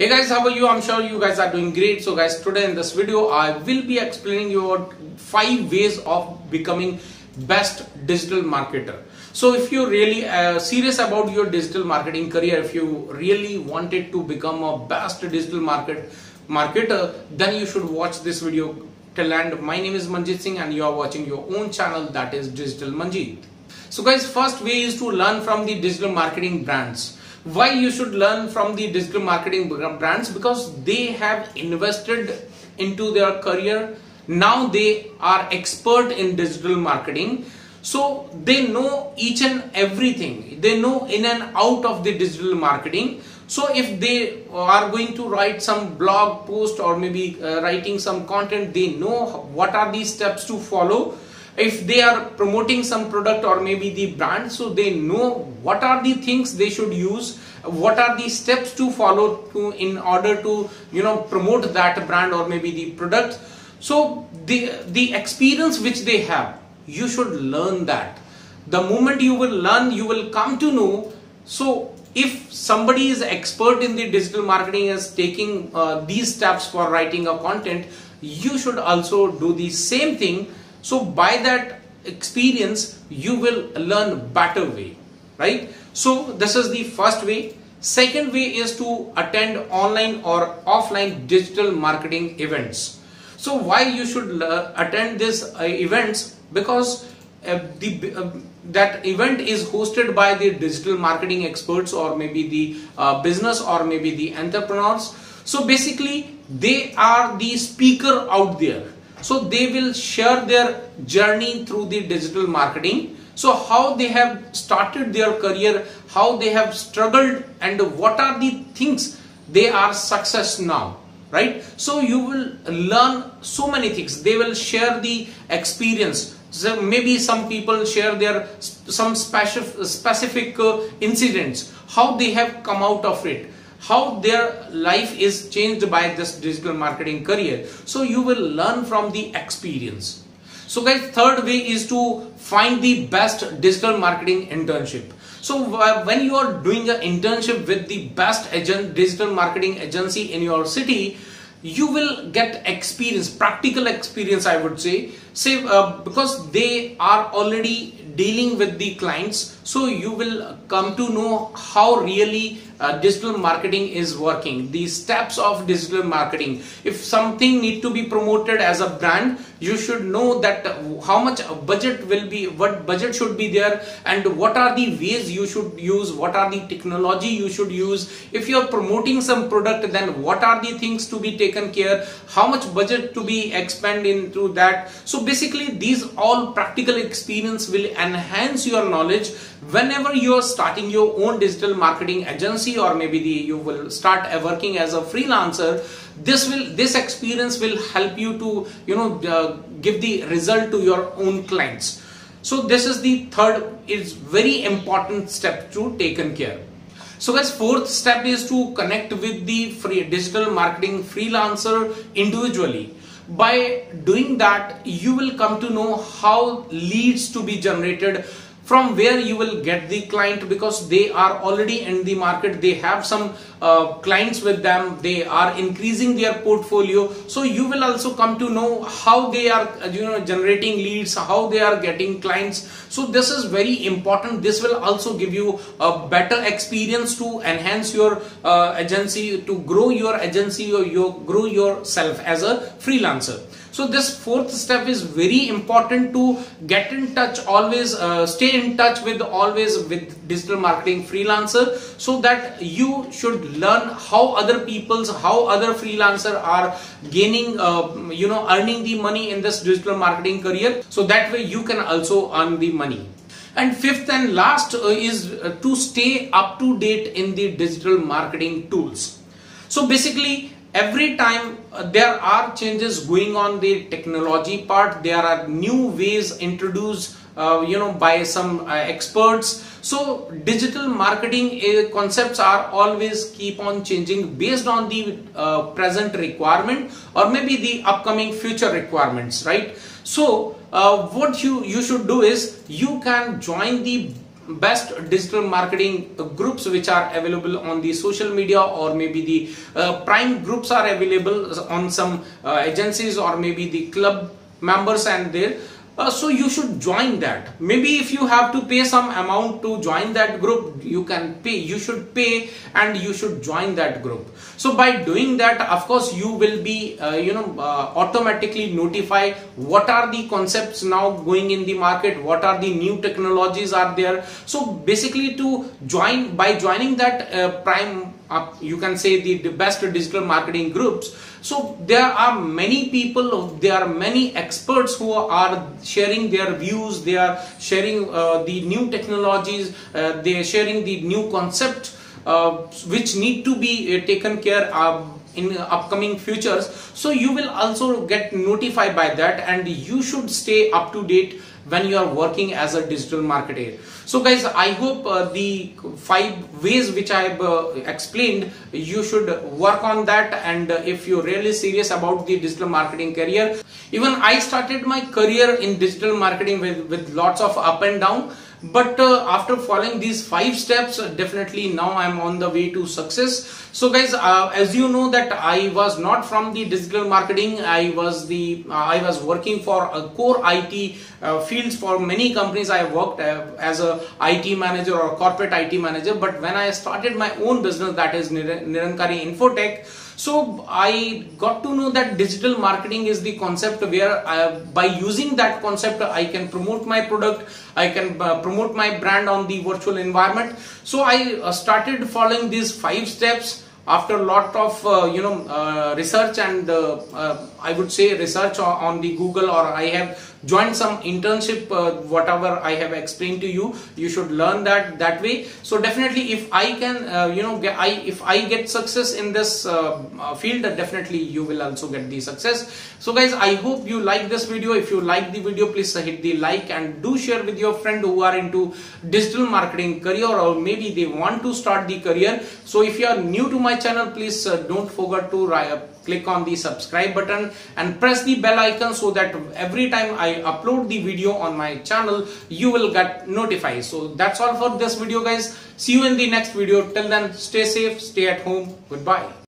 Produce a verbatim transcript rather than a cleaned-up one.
Hey guys, how are you? I'm sure you guys are doing great. So guys, today in this video I will be explaining you about five ways of becoming best digital marketer. So if you're really uh, serious about your digital marketing career, if you really wanted to become a best digital market marketer, then you should watch this video till end. My name is Manjit Singh and you are watching your own channel, that is Digital Manjit. So guys, first way is to learn from the digital marketing brands. Why you should learn from the digital marketing brands? Because they have invested into their career. Now they are expert in digital marketing. So they know each and everything. They know in and out of the digital marketing. So if they are going to write some blog post or maybe uh, writing some content, they know what are the steps to follow. If they are promoting some product or maybe the brand, so they know what are the things they should use, what are the steps to follow to in order to, you know, promote that brand or maybe the product. So the, the experience which they have, you should learn that. The moment you will learn, you will come to know. So if somebody is expert in the digital marketing as taking uh, these steps for writing a content, you should also do the same thing. So by that experience, you will learn better way, right? So this is the first way. Second way is to attend online or offline digital marketing events. So why you should uh, attend these uh, events? Because uh, the, uh, that event is hosted by the digital marketing experts or maybe the uh, business or maybe the entrepreneurs. So basically, they are the speaker out there. So they will share their journey through the digital marketing. So how they have started their career, how they have struggled and what are the things they are success now, right? So you will learn so many things. They will share the experience. So maybe some people share their some specific, specific uh, incidents, how they have come out of it, how their life is changed by this digital marketing career. So you will learn from the experience. So guys, third way is to find the best digital marketing internship. So uh, when you are doing an internship with the best agent, digital marketing agency in your city, you will get experience, practical experience, I would say, say uh, because they are already dealing with the clients. So you will come to know how really uh, digital marketing is working, the steps of digital marketing. If something need to be promoted as a brand, you should know that how much budget will be, what budget should be there and what are the ways you should use, what are the technology you should use. If you are promoting some product, then what are the things to be taken care, how much budget to be expended into that. So basically these all practical experience will enhance your knowledge whenever you are starting your own digital marketing agency or maybe the, you will start working as a freelancer. This will this experience will help you to, you know, uh, give the result to your own clients. So this is the third, is very important step to taken care. So guys, fourth step is to connect with the free digital marketing freelancer individually. By doing that, you will come to know how leads to be generated, from where you will get the client, because they are already in the market, they have some uh, clients with them, they are increasing their portfolio. So you will also come to know how they are, you know, generating leads, how they are getting clients. So this is very important. This will also give you a better experience to enhance your uh, agency, to grow your agency or your grow yourself as a freelancer. So this fourth step is very important to get in touch always, uh, stay in touch with always with digital marketing freelancer, so that you should learn how other people's, how other freelancer are gaining, uh, you know, earning the money in this digital marketing career. So that way you can also earn the money. And fifth and last uh, is uh, to stay up to date in the digital marketing tools. So basically, every time uh, there are changes going on the technology part, there are new ways introduced uh, you know, by some uh, experts. So digital marketing uh, concepts are always keep on changing based on the uh, present requirement or maybe the upcoming future requirements, right? So uh, what you, you should do is you can join the best digital marketing groups which are available on the social media, or maybe the uh, prime groups are available on some uh, agencies or maybe the club members and there. Uh, so you should join that. Maybe if you have to pay some amount to join that group, you can pay, you should pay and you should join that group. So by doing that, of course, you will be, uh, you know, uh, automatically notify what are the concepts now going in the market, what are the new technologies are there. So basically to join, by joining that uh, prime, Uh, you can say the, the best digital marketing groups. So there are many people, there are many experts who are sharing their views, they are sharing uh, the new technologies, uh, they are sharing the new concepts uh, which need to be uh, taken care of in upcoming futures. So you will also get notified by that, and you should stay up to date when you are working as a digital marketer. So guys, I hope uh, the five ways which I have uh, explained, you should work on that. And uh, if you're really serious about the digital marketing career, even I started my career in digital marketing with, with lots of up and down. But uh, after following these five steps, uh, definitely now I'm on the way to success. So guys, uh, as you know that I was not from the digital marketing. I was the uh, I was working for a core I T uh, fields for many companies. I worked uh, as a I T manager or a corporate I T manager. But when I started my own business, that is Nir Nirankari Infotech, so I got to know that digital marketing is the concept where I, by using that concept, I can promote my product, I can uh, promote my brand on the virtual environment. So I uh, started following these five steps after a lot of uh, you know uh, research and uh, uh, I would say research on the Google, or I have join some internship, uh, whatever I have explained to you, you should learn that that way. So definitely if I can, uh, you know, get, I, if I get success in this uh, field, uh, definitely you will also get the success. So guys, I hope you like this video. If you like the video, please hit the like and do share with your friend who are into digital marketing career, or maybe they want to start the career. So if you are new to my channel, please uh, don't forget to uh, click on the subscribe button and press the bell icon so that every time I I upload the video on my channel, you will get notified. So that's all for this video guys. See you in the next video. Till then, stay safe, stay at home. Goodbye.